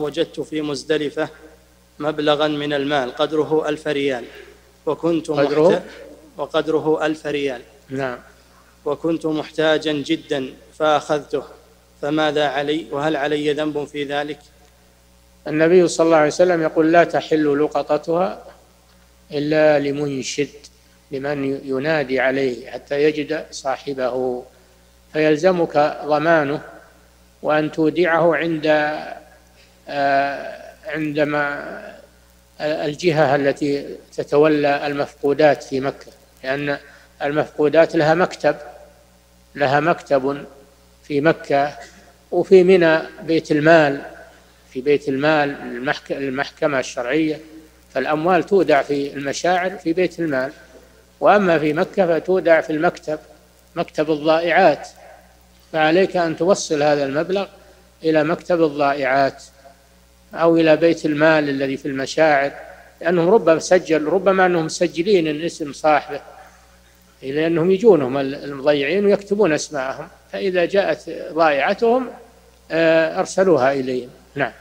وجدت في مزدلفة مبلغا من المال قدره 1000 ريال وكنت وقدره 1000 ريال. نعم. وكنت محتاجا جدا فأخذته، فماذا علي؟ وهل علي ذنب في ذلك؟ النبي صلى الله عليه وسلم يقول: لا تحل لقطتها إلا لمنشد، لمن ينادي عليه حتى يجد صاحبه، فيلزمك ضمانه وأن تودعه عندما الجهة التي تتولى المفقودات في مكة، لأن المفقودات لها مكتب في مكة وفي منى بيت المال المحكمة الشرعية، فالأموال تودع في المشاعر في بيت المال، وأما في مكة فتودع في مكتب الضائعات، فعليك أن توصل هذا المبلغ إلى مكتب الضائعات أو إلى بيت المال الذي في المشاعر، لأنهم ربما أنهم مسجلين اسم صاحبه، لأنهم يجونهم المضيعين ويكتبون أسماءهم، فإذا جاءت ضائعتهم أرسلوها إليهم. نعم.